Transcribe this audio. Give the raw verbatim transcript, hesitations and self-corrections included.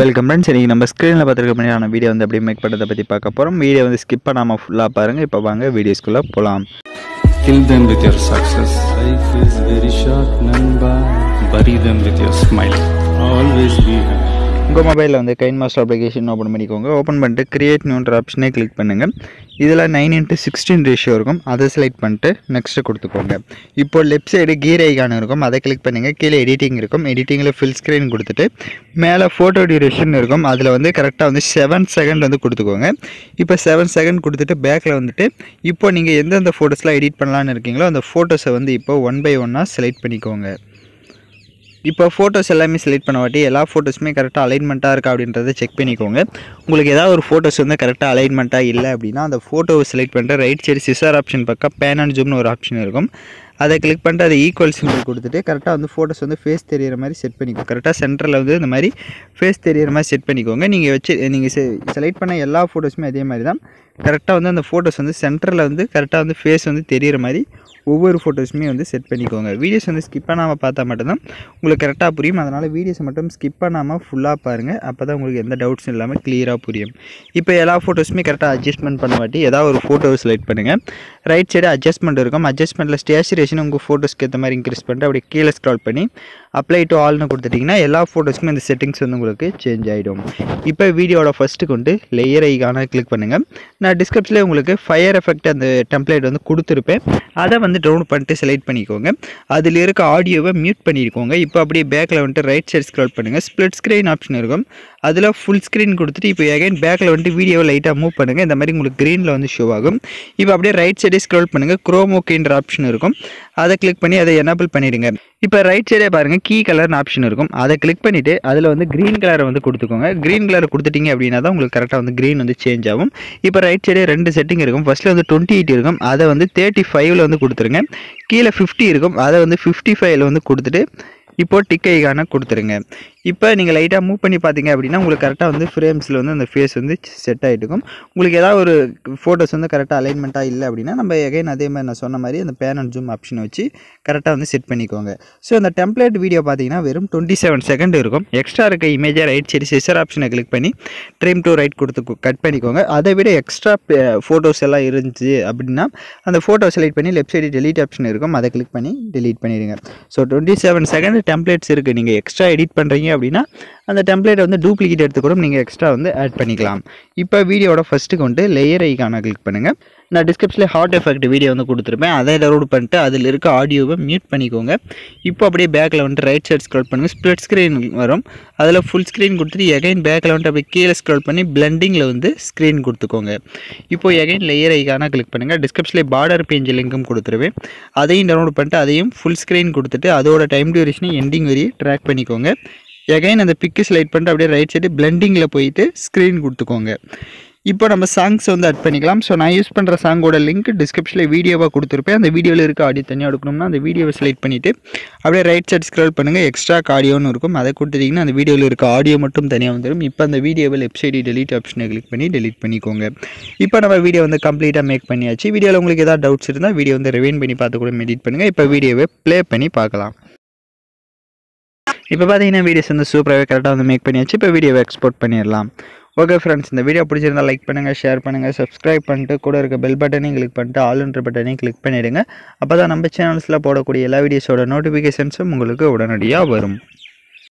Welcome friends, இன்றைக்கி நம்ம ஸ்க்ரீனில் பார்த்துருக்க பண்ணியான வீடியோ வந்து அப்படியே மேக் பண்ணுறதை பற்றி பார்க்க போகிறோம். வீடியோ வந்து ஸ்கிப் பண்ணாமல் ஃபுல்லாக பாருங்கள். இப்போ வாங்க வீடியோஸ்குள்ளே போகலாம். Kill them with your success. Life is very short, நண்பா. Bury them with your smile. Always be happy. உங்கள் மொபைலில் வந்து கைன்மாஸ்டர் அப்ளிகேஷன் ஓப்பன் பண்ணிக்கோங்க. ஓப்பன் பண்ணிட்டு கிரியேட் நியூன்ற ஆப்ஷனே கிளிக் பண்ணுங்கள். இதில் நைன் இன்ட்டு சிக்ஸ்டீன் ரேஷியோ இருக்கும், அதை செலக்ட் பண்ணிட்டு நெக்ஸ்ட்டு கொடுத்துக்கோங்க. இப்போது லெஃப்ட் சைடு கீர் ஐகான் இருக்கும், அதை கிளிக் பண்ணுங்கள். கீழே எடிட்டிங் இருக்கும், எடிட்டிங்கில் ஃபுல் ஸ்க்ரீன் கொடுத்துட்டு மேலே ஃபோட்டோ டியூரேஷன் இருக்கும், அதில் வந்து கரெக்டாக வந்து செவன் செகண்ட் வந்து கொடுத்துக்கோங்க. இப்போ செவன் செகண்ட் கொடுத்துட்டு பேக்கில் வந்துட்டு இப்போது நீங்கள் எந்தெந்த ஃபோட்டோஸ்லாம் எடிட் பண்ணலான்னு இருக்கீங்களோ அந்த ஃபோட்டோஸை வந்து இப்போ ஒன் பை ஒன்னாக செலக்ட் பண்ணிக்கோங்க. இப்போ ஃபோட்டோஸ் எல்லாமே செலக்ட் பண்ண வாட்டி எல்லா ஃபோட்டோஸுமே கரெக்டாக அலைன்மெண்ட்டாக இருக்கா அப்படின்றத செக் பண்ணிக்கோங்க. உங்களுக்கு ஏதாவது ஒரு ஃபோட்டோஸ் வந்து கரெக்டாக அலைன்மெண்ட்டாக இல்லை அப்படின்னா அந்த ஃபோட்டோவை செலக்ட் பண்ணிட்டு ரைட் சைடு சிசர் ஆப்ஷன் பக்கம் பேன் அண்ட் ஜூம்னு ஒரு ஆப்ஷன் இருக்கும், அதை கிளிக் பண்ணிட்டு அதை ஈக்குவல் சிம்பிள் கொடுத்துட்டு கரெக்டாக வந்து ஃபோட்டோஸ் வந்து ஃபேஸ் தெரிகிற மாதிரி செட் பண்ணிக்கோங்க. கரெக்டாக சென்டரில் வந்து இந்த மாதிரி ஃபேஸ் தெரிகிற மாதிரி செட் பண்ணிக்கோங்க. நீங்கள் வச்சு நீங்கள் செ செலக்ட் பண்ண எல்லா ஃபோட்டோஸுமே அதே மாதிரி தான் கரெக்டாக வந்து அந்த ஃபோட்டோஸ் வந்து சென்டரில் வந்து கரெக்டாக வந்து ஃபேஸ் வந்து தெரிகிற மாதிரி ஒவ்வொரு ஃபோட்டோஸுமே வந்து செட் பண்ணிக்கோங்க. வீடியோஸ் வந்து ஸ்கிப் பண்ணாமல் பார்த்தா மட்டும்தான் உங்களுக்கு கரெக்டாக புரியும். அதனால் வீடியோஸை மட்டும் ஸ்கிப் பண்ணாமல் ஃபுல்லாக பாருங்கள். அப்போ தான் உங்களுக்கு எந்த டவுட்ஸும் இல்லாமல் க்ளியராக புரியும். இப்போ எல்லா ஃபோட்டோஸுமே கரெக்டாக அட்ஜஸ்ட்மெண்ட் பண்ண வாட்டி ஏதாவது ஒரு ஃபோட்டோவை செலக்ட் பண்ணுங்கள். ரைட் சைடு அட்ஜஸ்ட்மெண்ட் இருக்கும், அட்ஜஸ்ட்மெண்ட்டில் ஸ்டேச்சுரேஷன் உங்கள் ஃபோட்டோஸ்க்கு ஏற்ற மாதிரி இன்க்ரீஸ் பண்ணிட்டு அப்படியே கீழே ஸ்க்ரால் பண்ணி அப்ளை டு ஆல்னு கொடுத்துட்டிங்கன்னா எல்லா ஃபோட்டோஸுமே இந்த செட்டிங்ஸ் வந்து உங்களுக்கு சேஞ்ச் ஆகிடும். இப்போ வீடியோட ஃபஸ்ட்டு கொண்டு லேயர் ஐகானை கிளிக் பண்ணுங்கள். நான் டிஸ்கிரிப்ஷனில் உங்களுக்கு ஃபயர் எஃபெக்ட் அந்த டெம்ப்ளேட் வந்து கொடுத்துருப்பேன், அதை வந்து டவுன்லோட் பண்ணிட்டு செலக்ட் பண்ணிக்கோங்க. அதில் இருக்க ஆடியோவை மியூட் பண்ணிக்கோங்க. இப்போ அப்படியே பேக்கில் வந்துட்டு ரைட் சைட் ஸ்க்ரால் பண்ணுங்கள். ஸ்ப்ளிட் ஸ்க்ரீன் ஆப்ஷன் இருக்கும், அதில் ஃபுல் ஸ்க்ரீன் கொடுத்துட்டு இப்போ அகைன் பேக்கில் வந்துட்டு வீடியோவை லைட்டாக மூவ் பண்ணுங்கள். இந்த மாதிரி உங்களுக்கு க்ரீனில் வந்து ஷோ ஆகும். இப்போ அப்படியே ரைட் சைடே ஸ்க்ரால் பண்ணுங்கள். குரோமோக்கின்ற ஆப்ஷன் இருக்கும், அதை கிளிக் பண்ணி அதை எனபிள் பண்ணிவிடுங்க. இப்போ ரைட் சைடே பாருங்கள் கீ கலர்னு ஆப்ஷன் இருக்கும், அதை கிளிக் பண்ணிவிட்டு அதில் வந்து க்ரீன் கலரை வந்து கொடுத்துக்கோங்க. க்ரீன் கலர் கொடுத்துட்டிங்க அப்படின்னா தான் உங்களுக்கு கரெக்டாக வந்து க்ரீன் வந்து சேஞ்ச் ஆகும். இப்போ ரைட் சைடே ரெண்டு செட்டிங் இருக்கும், ஃபஸ்ட்டில் வந்து டுவெண்ட்டி எயிட் இருக்கும், அதை வந்து தேர்ட்டி ஃபைவ்ல வந்து கொடுத்துருங்க. கீழே ஃபிஃப்டி இருக்கும், அதை வந்து ஃபிஃப்டி ஃபைவ்ல வந்து கொடுத்துட்டு இப்போது டிக் ஐகானை கொடுத்துருங்க. இப்போ நீங்கள் லைட்டாக மூவ் பண்ணி பார்த்தீங்க அப்படின்னா உங்களுக்கு கரெக்டாக வந்து ஃப்ரேம்ஸில் வந்து அந்த ஃபேஸ் வந்து செட் ஆகிட்டு இருக்கும். உங்களுக்கு ஏதாவது ஒரு ஃபோட்டோஸ் வந்து கரெக்டாக அலைன்மெண்ட்டாக இல்லை அப்படின்னா நம்ம எகைன் அதே மாதிரி நான் சொன்ன மாதிரி அந்த பேன் அண்ட் ஜூம் ஆப்ஷனை வச்சு கரெக்டாக வந்து செட் பண்ணிக்கோங்க. ஸோ அந்த டெம்ப்ளேட் வீடியோ பார்த்தீங்கன்னா வெறும் டுவெண்ட்டி செவன் செகண்ட் இருக்கும். எக்ஸ்ட்ரா இருக்க இமேஜை ரைட் சைடு சிசர் ஆப்ஷனை கிளிக் பண்ணி ட்ரிம் டு ரைட் கொடுத்து கட் பண்ணிக்கோங்க. அதை விட எக்ஸ்ட்ரா ஃபோட்டோஸ் எல்லாம் இருந்துச்சு அப்படின்னா அந்த ஃபோட்டோ செலக்ட் பண்ணி லெஃப்ட் சைடு டெலீட் ஆப்ஷன் இருக்கும், அதை கிளிக் பண்ணி டெலீட் பண்ணிடுங்க. So twenty seven second templates இருக்குது. நீங்கள் எக்ஸ்ட்ரா எடிட் பண்ணுறீங்க அப்படின்னா அந்த டெம்ப்ளேட்டை வந்து டூப்ளிகேட் எடுத்து கூட நீங்கள் எக்ஸ்ட்ரா வந்து ஆட் பண்ணிக்கலாம். இப்போ வீடியோட ஃபஸ்ட்டுக்கு வந்து லேயர் ஐகானை கிளிக் பண்ணுங்கள். நான் டிஸ்கிரிப்ஷனில் ஹாட் எஃபெக்ட் வீடியோ வந்து கொடுத்துருப்பேன், அதை டவுன்லோட் பண்ணிட்டு அதில் இருக்க ஆடியோவை மியூட் பண்ணிக்கோங்க. இப்போ அப்படியே பேக்கில் வந்துட்டு ரைட் சைட் ஸ்க்ரால் பண்ணுங்கள். ஸ்ப்ளிட் ஸ்க்ரீன் வரும், அதில் ஃபுல் ஸ்க்ரீன் கொடுத்துட்டு எகைன் பேக்கில் வந்துட்டு அப்படியே கீழே ஸ்க்ரால் பண்ணி பிளண்டிங்கில் வந்து ஸ்க்ரீன் கொடுத்துக்கோங்க. இப்போது எகைன் லேயர் ஐகானை கிளிக் பண்ணுங்கள். டிஸ்கிரிப்ஷனில் பார்டர் பேஜ் லிங்க்கும் கொடுத்துருவேன், அதையும் டவுன்லோட் பண்ணிட்டு அதையும் ஃபுல் ஸ்க்ரீன் கொடுத்துட்டு அதோட டைம் டியூரேஷனை எண்டிங் வரையும் ட்ராக் பண்ணிக்கோங்க. எகைன் அந்த பிக்கு செலக்ட் பண்ணிட்டு அப்படியே ரைட் சைடு பிளண்டிங்கில் போயிட்டு ஸ்க்ரீன் கொடுத்துக்கோங்க. இப்போ நம்ம சாங்ஸ் வந்து ஆட் பண்ணிக்கலாம். ஸோ நான் யூஸ் பண்ணுற சாங்கோட லிங்க் டிஸ்கிரிப்ஷனில் வீடியோவாக கொடுத்துருப்பேன். அந்த வீடியோவில் இருக்க ஆடியோ தனியாக எடுக்கணும்னா அந்த வீடியோவை செலக்ட் பண்ணிவிட்டு அப்படியே ரைட் சைட் ஸ்க்ரால் பண்ணுங்கள். எக்ஸ்ட்ரா ஆடியோன்னு இருக்கும், அதை கொடுத்துட்டிங்கன்னா அந்த வீடியோவில் இருக்க ஆடியோ மட்டும் தனியாக வந்துடும். இப்போ அந்த வீடியோவை வெப்சைட் டெலிட் ஆப்ஷனை கிளிக் பண்ணி டெலிட் பண்ணிக்கோங்க. இப்போ நம்ம வீடியோ வந்து கம்ப்ளீட்டாக மேக் பண்ணியாச்சு. வீடியோவில் உங்களுக்கு ஏதாவது டவுட்ஸ் இருந்தால் வீடியோ வந்து ரிவைன் பண்ணி பார்த்து கூட எடிட் பண்ணுங்கள். இப்போ வீடியோவை ப்ளே பண்ணி பார்க்கலாம். இப்போ பார்த்தீங்கன்னா வீடியோஸ் வந்து சூப்பராகவே கரெக்டாக வந்து மேக் பண்ணியாச்சு. இப்போ வீடியோவை எக்ஸ்போர்ட் பண்ணிடலாம். ஓகே ஃப்ரெண்ட்ஸ், இந்த வீடியோ பிடிச்சிருந்தால் லைக் பண்ணுங்கள், ஷேர் பண்ணுங்கள், சப்ஸ்கிரைப் பண்ணிட்டு கூட இருக்க பெல் பட்டனையும் கிளிக் பண்ணிட்டு ஆல்ன்ற பட்டனையும் கிளிக் பண்ணிவிடுங்க. அப்போ தான் நம்ம சேனல்ஸில் போடக்கூடிய எல்லா வீடியோஸோட நோட்டிஃபிகேஷன்ஸும் உங்களுக்கு உடனடியாக வரும்.